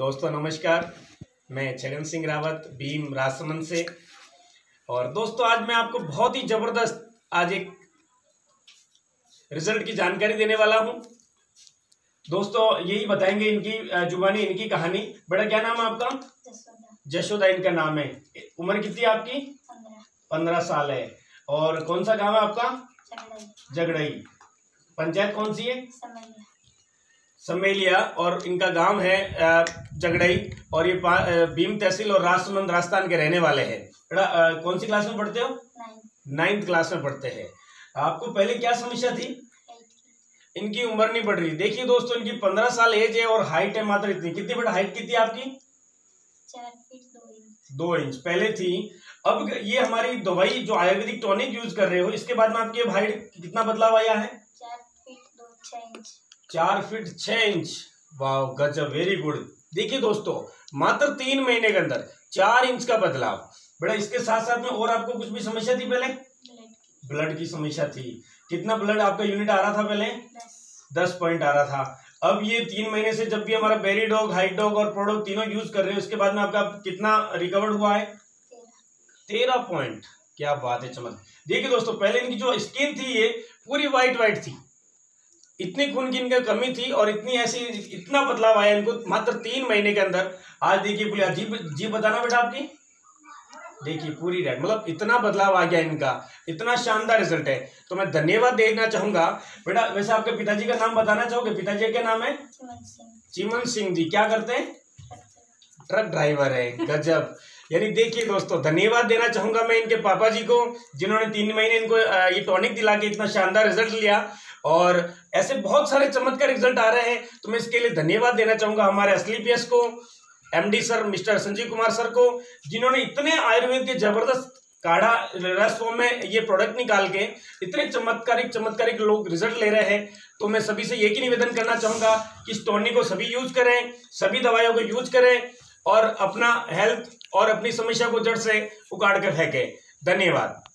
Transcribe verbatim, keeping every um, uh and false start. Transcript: दोस्तों नमस्कार, मैं छगन सिंह रावत भीम रासमन से। और दोस्तों आज मैं आपको बहुत ही ज़बरदस्त आज एक रिजल्ट की जानकारी देने वाला हूं। दोस्तों यही बताएंगे इनकी जुबानी, इनकी कहानी। बड़ा क्या नाम है आपका? जशोदा इनका नाम है। उम्र कितनी है आपकी? पंद्रह साल है। और कौन सा गाँव है आपका? झगड़ई। पंचायत कौन सी है? समेलिया। और इनका गांव है झगड़ई। और ये भीम तहसील और राजसमंद राजस्थान के रहने वाले हैं। बेटा कौन सी क्लास में पढ़ते हो? नाइन्थ क्लास में पढ़ते हैं। आपको पहले क्या समस्या थी? इनकी उम्र नहीं बढ़ रही। देखिए दोस्तों इनकी पंद्रह साल एज है और हाइट है मात्र इतनी। कितनी बेटा हाइट कितनी आपकी? चार फीट दो इंच। दो इंच पहले थी। अब ये हमारी दवाई जो आयुर्वेदिक टॉनिक यूज कर रहे हो, इसके बाद में आपकी हाइट कितना बदलाव आया है? चार फीट दो छह इंच। चार फीट छह इंच। वाह गजब, वेरी गुड। देखिए दोस्तों मात्र तीन महीने के अंदर चार इंच का बदलाव। बेटा इसके साथ साथ में और आपको कुछ भी समस्या थी पहले? ब्लड की समस्या थी। कितना ब्लड आपका यूनिट आ रहा था पहले? दस पॉइंट आ रहा था। अब ये तीन महीने से जब भी हमारा बेरी डॉग, हाइट डॉग और प्रोडोग तीनों यूज कर रहे हो, उसके बाद में आपका कितना रिकवर्ड हुआ है? तेरह पॉइंट। क्या बात है, चमत्कार। देखिए दोस्तों पहले इनकी जो स्किन थी ये पूरी व्हाइट व्हाइट थी, इतनी खून की इनका कमी थी और इतनी ऐसी इतना बदलाव आया इनको मात्र तीन महीने के अंदर। आज देखिए बोलिए जी जी बताना बेटा आपकी। देखिए पूरी रेड, मतलब इतना बदलाव आ गया इनका, इतना शानदार रिजल्ट है। तो मैं धन्यवाद देना चाहूंगा। बेटा वैसे आपके पिताजी का नाम बताना चाहोगे? पिताजी का नाम है चिमन सिंह। चिमन सिंह जी क्या करते हैं? ट्रक ड्राइवर है। गजब। यानी देखिए दोस्तों धन्यवाद देना चाहूंगा मैं इनके पापा जी को, जिन्होंने तीन महीने इनको ये टॉनिक दिला के इतना शानदार रिजल्ट लिया। और ऐसे बहुत सारे चमत्कार रिजल्ट आ रहे हैं, तो मैं इसके लिए धन्यवाद देना चाहूंगा हमारे असली पीएस को, MD sir mister Sanjeev Kumar sir को, जिन्होंने इतने आयुर्वेद के जबरदस्त काढ़ा रस फॉर्म में ये प्रोडक्ट निकाल के इतने चमत्कारिक चमत्कारिक लोग रिजल्ट ले रहे हैं। तो मैं सभी से यही निवेदन करना चाहूंगा कि इस टॉनिक को सभी यूज करें, सभी दवाइयों को यूज करें और अपना हेल्थ और अपनी समस्या को जड़ से उखाड़ कर फेंके। धन्यवाद।